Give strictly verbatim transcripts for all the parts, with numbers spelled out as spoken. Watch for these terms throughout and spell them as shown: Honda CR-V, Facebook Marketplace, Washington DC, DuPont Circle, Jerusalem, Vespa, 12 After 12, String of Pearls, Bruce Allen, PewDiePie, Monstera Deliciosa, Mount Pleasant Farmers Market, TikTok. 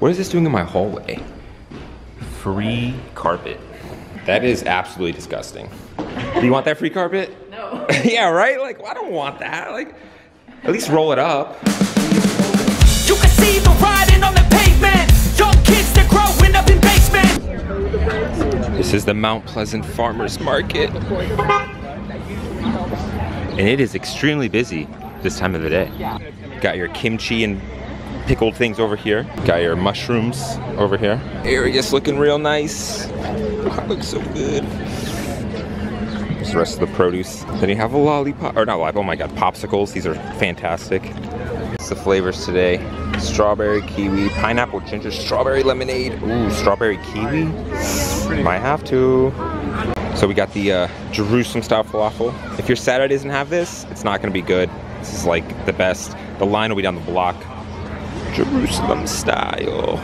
What is this doing in my hallway? Free carpet. That is absolutely disgusting. Do you want that free carpet? No. Yeah, right? Like, well, I don't want that. Like, at least roll it up. You can see the riding on the pavement. Young kids, they're growing up in basements. This is the Mount Pleasant Farmers Market. And it is extremely busy this time of the day. Got your kimchi and pickled things over here. Got your mushrooms over here. Area's looking real nice. Oh, it looks so good. There's the rest of the produce. Then you have a lollipop, or not lollipop, oh my god, popsicles. These are fantastic. It's the flavors today. Strawberry, kiwi, pineapple, ginger, strawberry lemonade. Ooh, strawberry kiwi? Might have to. So we got the uh, Jerusalem style falafel. If your Saturday doesn't have this, it's not gonna be good. This is like the best. The line will be down the block. Jerusalem style.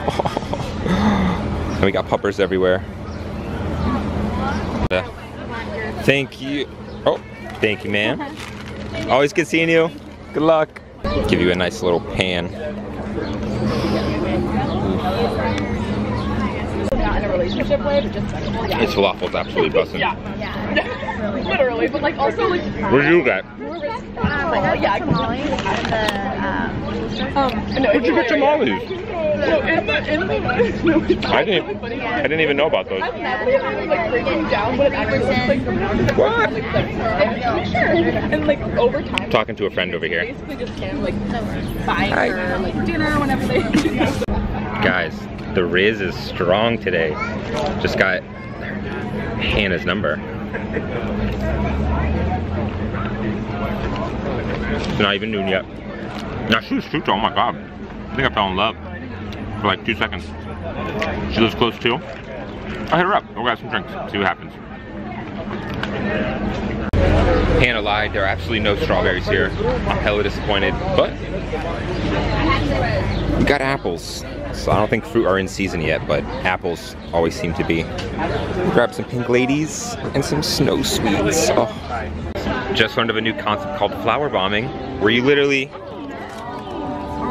And we got puppers everywhere. Uh, thank you. Oh, thank you, ma'am. Always good seeing you. Good luck. Give you a nice little pan. It's falafels, absolutely busting. Yeah, yeah. Literally, but like also like. What do you got? Oh, like, oh, yeah, tamales. The, um, um, no, Where'd you get tamales? No, in the, in the, I didn't. I didn't even know about those. I'm madly like breaking down what it actually looks like from now to what? And like over time. Talking to a friend over here. Basically just can like buy for like dinner whenever they. Guys, the Riz is strong today. Just got Hannah's number. It's not even noon yet. Now she was cute, oh my god. I think I fell in love for like two seconds. She lives close too. I'll hit her up. We'll grab some drinks, see what happens. Hannah lied, there are absolutely no strawberries here. I'm hella disappointed, but we got apples. So I don't think fruit are in season yet, but apples always seem to be. We'll grab some pink ladies and some snow sweets. Oh. Just learned of a new concept called flower bombing, where you literally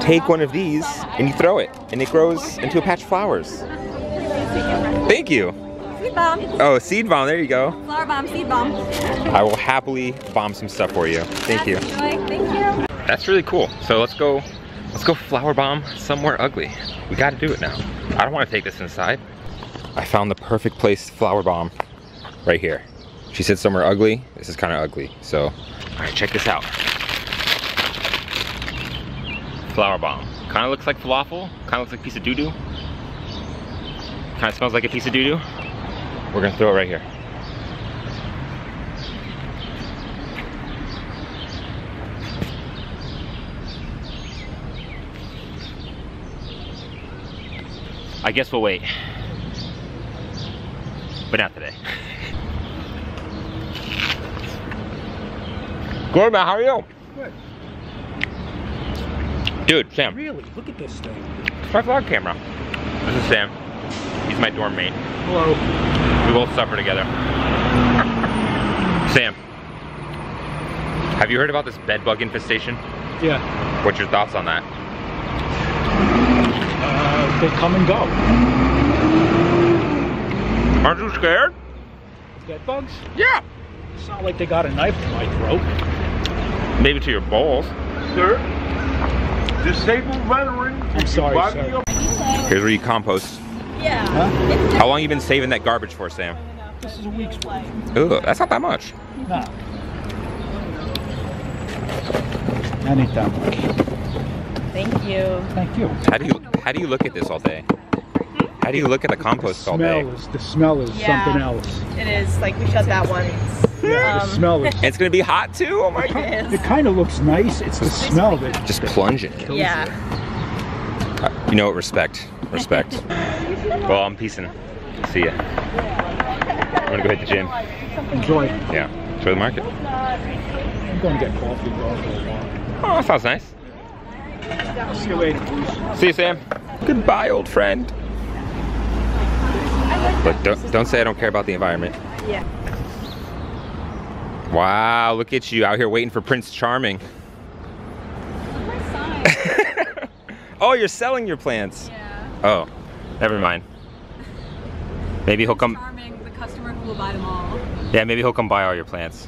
take one of these and you throw it, and it grows into a patch of flowers. Thank you. Seed bomb. Oh, seed bomb, there you go. Flower bomb, seed bomb. I will happily bomb some stuff for you. Thank you. Thank you. That's really cool. So let's go, let's go flower bomb somewhere ugly. We gotta do it now. I don't wanna take this inside. I found the perfect place to flower bomb right here. She said somewhere ugly. This is kind of ugly. So, all right, check this out. Flower bomb. Kind of looks like falafel. Kind of looks like a piece of doo-doo. Kind of smells like a piece of doo-doo. We're gonna throw it right here. I guess we'll wait. But not today. Good, man, how are you? Good. Dude, Sam. Really? Look at this thing. It's my vlog camera. This is Sam. He's my dorm mate. Hello. We both suffer together. Sam, have you heard about this bed bug infestation? Yeah. What's your thoughts on that? Uh, they come and go. Aren't you scared? Bed bugs? Yeah. It's not like they got a knife to my throat. Maybe to your balls. Sir, disabled veteran. I'm sorry, sir. Here's where you compost. Yeah. Huh? How long you been saving that garbage for, Sam? This is a week's worth. Ooh, that's not that much. No. I need that much. Thank you. Thank you. How do you how do you look at this all day? How do you look at the compost the all day? Is, the smell is yeah, something else. It is, like we shut that one. Yeah, um, the smell is. It's gonna be hot too. Oh my goodness. It kind of looks nice. It's the just, smell of it. Just plunge in it. Yeah. Uh, you know what? Respect. Respect. Well, I'm peacing. See ya. I'm gonna go hit the gym. Enjoy. Yeah. Enjoy the market. I'm going to get coffee. Oh, that sounds nice. See you later, please. See you, Sam. Goodbye, old friend. But don't don't say I don't care about the environment. Yeah. Wow, look at you out here waiting for Prince Charming. Oh, you're selling your plants. Yeah. Oh, never mind. Maybe he'll come. Charming, the customer who will buy them all. Yeah, maybe he'll come buy all your plants.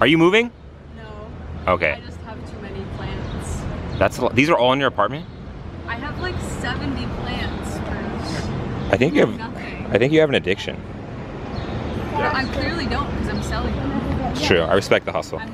Are you moving? No. Okay. I just have too many plants. That's a lot. These are all in your apartment? I have like seventy plants. I think you have. Nothing. I think you have an addiction. Well, I clearly don't because I'm selling them. It's true. I respect the hustle. I'm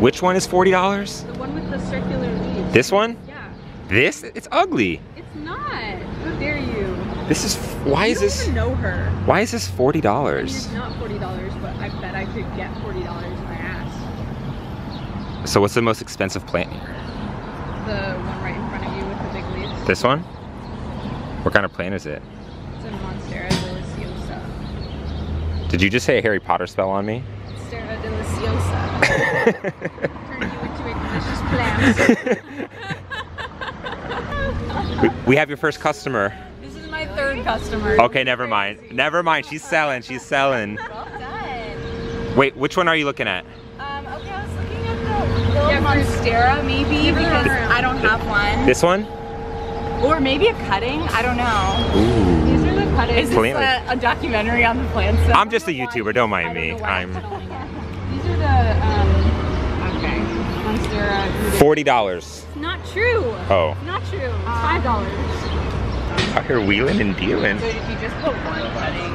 Which one is forty dollars? The one with the circular leaves. This one? Yeah. This? It's ugly. It's not. How dare you? This is, why you is this? I don't even know her. Why is this forty dollars? I mean, it's not forty dollars, but I bet I could get forty dollars if I asked. So what's the most expensive plant here? The one right in front of you with the big leaves. This one? What kind of plant is it? It's a Monstera Deliciosa. Did you just say a Harry Potter spell on me? Monstera Deliciosa. Turn you into a delicious plant. we, we have your first customer. This is my third customer. Okay, never mind. Never mind. She's selling. She's selling. Well done. Wait, which one are you looking at? Um, okay, I was looking at the little yeah, Monstera, maybe, because I don't have one. This one? Or maybe a cutting. I don't know. Ooh. These are the cuttings. Is this a, a documentary on the plants? So I'm just a YouTuber. Don't mind me. I'm. These are the. Um, Forty dollars. Not true. Oh. Not true. It's five dollars. Out here wheeling and dealing. So if you just put one cutting.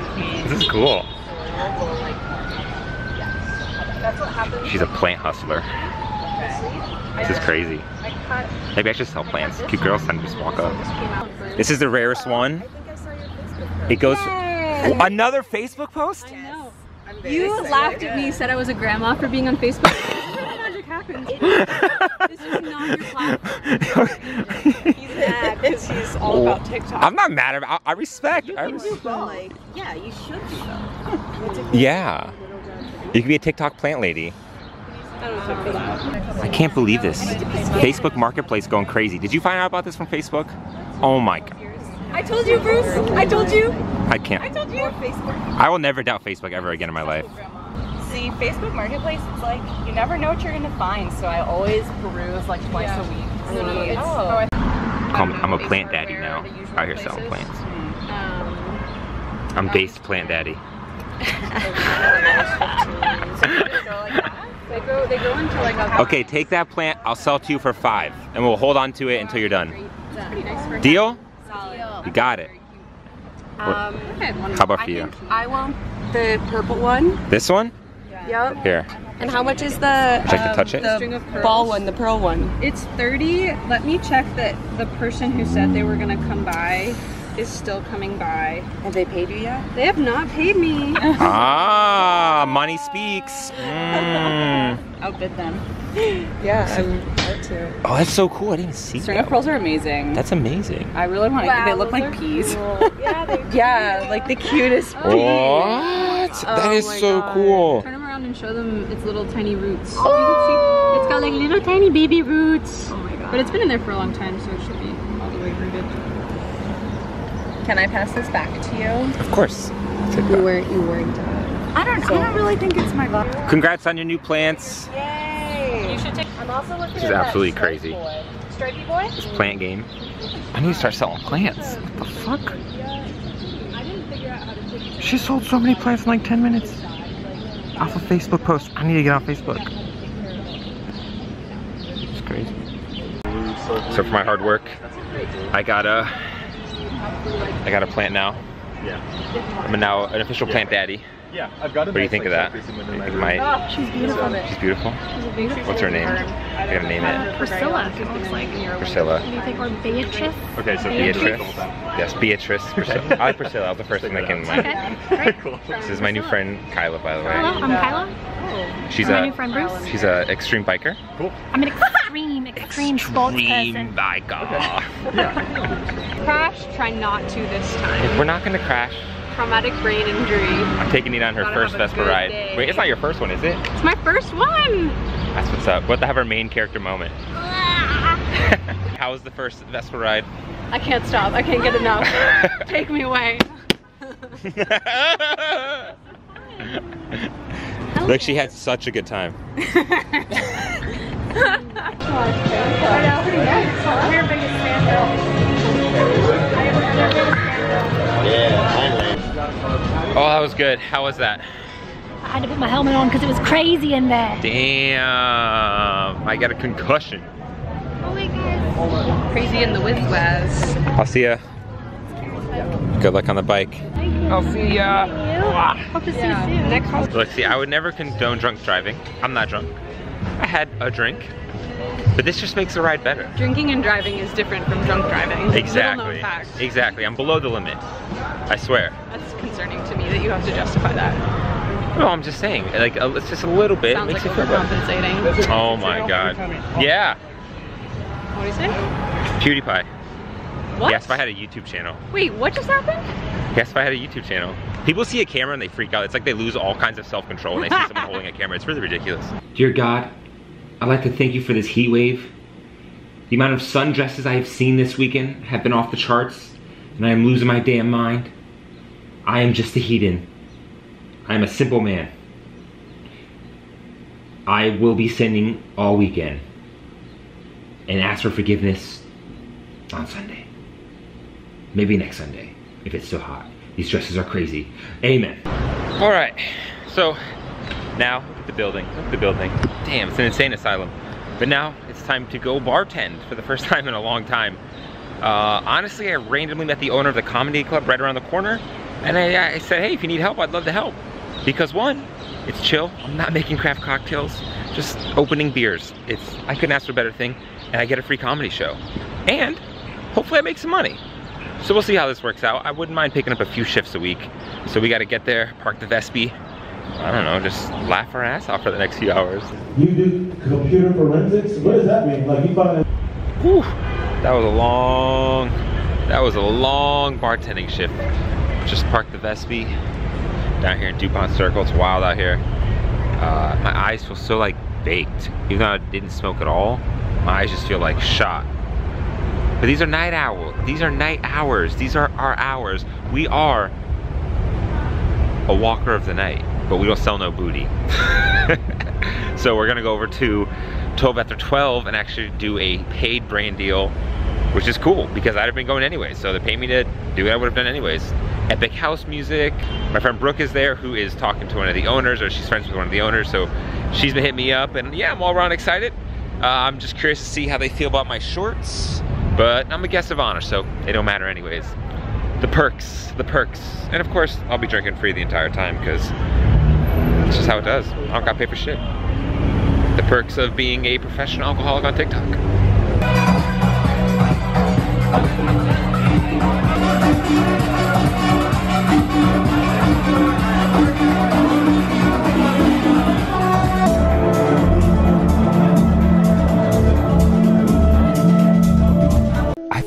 This is cool. She's a plant hustler. This is crazy. Maybe I should sell plants. Cute girls tend to just walk up. This is the rarest one. It goes. Another Facebook post? I know. You laughed at me, said I was a grandma for being on Facebook. Happens. This is not your platform. He's mad because he's all about TikTok. I'm not mad about. I, I respect. You can I res do both. Like, yeah, you should do both. Yeah, you could be a TikTok plant lady. I don't talk for that. I can't believe this. Facebook Marketplace going crazy. Did you find out about this from Facebook? Oh my god. I told you, Bruce. I told you. I can't. I told you. I will never doubt Facebook ever again in my life. See, Facebook Marketplace, it's like, you never know what you're gonna find, so I always peruse like twice yeah. a week. So no, it's, oh. I'm, I'm a plant daddy now, out here selling plants. Um, I'm based plant daddy. Okay, take that plant, I'll sell to you for five, and we'll hold on to it until you're done. Deal? You got it. Um, How about for you? I want the purple one. This one? Yep. Here. And how much is the, um, to touch it? The string of pearls. Ball one, the pearl one? It's thirty. Let me check that the person who said they were gonna come by is still coming by. Have they paid you yet? They have not paid me. Ah, money speaks. Mm. Outbid them. Yeah, I'm out too. Oh, that's so cool. I didn't see that. String of pearls are amazing. That's amazing. I really want to. Wow, they look like peas. Cool. Yeah, they do. Yeah, like the cutest peas. What? Oh, that is so God. Cool. Turn and show them its little tiny roots. Oh! You can see it's got like little tiny baby roots. Oh my god. But it's been in there for a long time, so it should be all the way rooted. Can I pass this back to you? Of course. You weren't you weren't done. I don't so. I don't really think it's my vibe. Congrats on your new plants. Yay! You should take I'm also looking this at is absolutely that crazy. Boy. Stripey boy? This plant game. I need to start selling plants. What the fuck? I didn't figure out how to take it. She sold so many plants in like ten minutes. Off a Facebook post. I need to get on Facebook. It's crazy. So for my hard work, I got a, I got a plant now. Yeah. I'm now an official plant daddy. Yeah. I've got. What do you think of that? My, she's beautiful. She's beautiful. What's her name? I gotta name it. Priscilla. It looks like. Priscilla. What do you think? Or Beatrice. Okay, so Beatrice. Yes, Beatrice. Priscilla. I like Priscilla. That was the first thing that came to mind. Okay, great. This is my new friend Kyla, by the way. Hello, I'm Kyla. Cool. She's a. My new friend Bruce. She's an extreme biker. Cool. I'm an extreme, extreme sports person. Extreme biker. Yeah. Crash. Try not to this time. We're not gonna crash. Traumatic brain injury. I'm taking it on her first Vespa ride. Day. Wait, it's not your first one, is it? It's my first one! That's what's up. We'll have to have our main character moment. How was the first Vespa ride? I can't stop. I can't get enough. Take me away. Look, she had such a good time. that was good. How was that? I had to put my helmet on because it was crazy in there. Damn, I got a concussion. Oh my gosh. Crazy in the whiz class. I'll see ya. Good luck on the bike. Thank you. I'll see ya. Thank you. Ah. Hope to see yeah. you soon. Next time. Let's see, I would never condone drunk driving. I'm not drunk. I had a drink. But this just makes the ride better. Drinking and driving is different from drunk driving. Exactly. Exactly. I'm below the limit. I swear. That's concerning to me that you have to justify that. No, I'm just saying. Like, it's just a little bit. Sounds it makes like it overcompensating. Feel oh my god. Yeah. What do you say? PewDiePie. What? Yes, if I had a YouTube channel. Wait, what just happened? Yes, if I had a YouTube channel. People see a camera and they freak out. It's like they lose all kinds of self-control when they see someone holding a camera. It's really ridiculous. Dear God, I'd like to thank you for this heat wave. The amount of sun dresses I have seen this weekend have been off the charts, and I am losing my damn mind. I am just a heathen. I am a simple man. I will be sinning all weekend and ask for forgiveness on Sunday. Maybe next Sunday, if it's still hot. These dresses are crazy. Amen. All right, so now the building, the building. Damn, it's an insane asylum. But now it's time to go bartend for the first time in a long time. Uh, honestly, I randomly met the owner of the comedy club right around the corner, and I, I said, hey, if you need help, I'd love to help. Because one, it's chill. I'm not making craft cocktails, just opening beers. It's I couldn't ask for a better thing, and I get a free comedy show. And hopefully I make some money. So we'll see how this works out. I wouldn't mind picking up a few shifts a week. So we gotta get there, park the Vespa, I don't know, just laugh our ass off for the next few hours. You do computer forensics? What does that mean? Like you find it. Whew, that was a long, that was a long bartending shift. Just parked the Vespa down here in DuPont Circle. It's wild out here. Uh, my eyes feel so like baked. Even though I didn't smoke at all, my eyes just feel like shot. But these are night owl. These are night hours. These are our hours. We are a walker of the night, but we don't sell no booty. So we're gonna go over to twelve after twelve and actually do a paid brand deal, which is cool because I'd have been going anyways. So they paid me to do what I would have done anyways. Epic house music. My friend Brooke is there, who is talking to one of the owners, or she's friends with one of the owners. So she's been hitting me up, and yeah, I'm all around excited. Uh, I'm just curious to see how they feel about my shorts. But I'm a guest of honor, so it don't matter anyways. The perks, the perks. And of course, I'll be drinking free the entire time because it's just how it does. I don't gotta pay for shit. The perks of being a professional alcoholic on TikTok.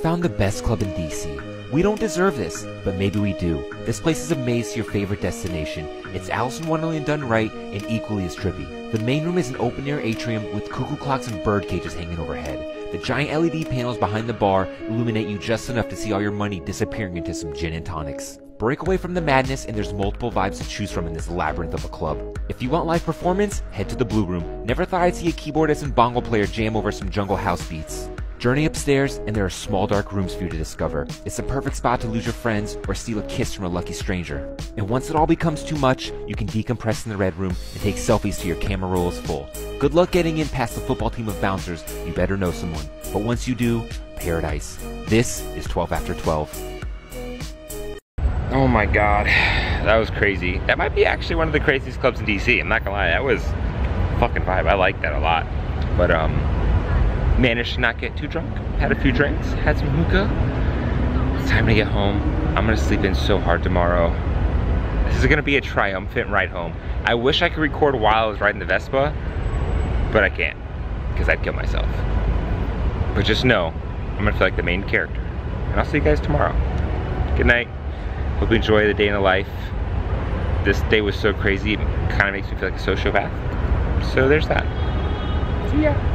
Found the best club in D C. We don't deserve this, but maybe we do. This place is a maze to your favorite destination. It's Alice in Wonderland done right and equally as trippy. The main room is an open-air atrium with cuckoo clocks and bird cages hanging overhead. The giant L E D panels behind the bar illuminate you just enough to see all your money disappearing into some gin and tonics. Break away from the madness, and there's multiple vibes to choose from in this labyrinth of a club. If you want live performance, head to the Blue Room. Never thought I'd see a keyboardist and bongo player jam over some jungle house beats. Journey upstairs, and there are small dark rooms for you to discover. It's the perfect spot to lose your friends or steal a kiss from a lucky stranger. And once it all becomes too much, you can decompress in the red room and take selfies till your camera roll is full. Good luck getting in past the football team of bouncers. You better know someone. But once you do, paradise. This is twelve after twelve. Oh my god, that was crazy. That might be actually one of the craziest clubs in D C. I'm not gonna lie, that was a fucking vibe. I like that a lot. But um, managed to not get too drunk. Had a few drinks, had some hookah. It's time to get home. I'm gonna sleep in so hard tomorrow. This is gonna be a triumphant ride home. I wish I could record while I was riding the Vespa, but I can't, because I'd kill myself. But just know, I'm gonna feel like the main character. And I'll see you guys tomorrow. Good night. Hope you enjoy the day in the life. This day was so crazy, it kinda makes me feel like a sociopath. So there's that. See ya.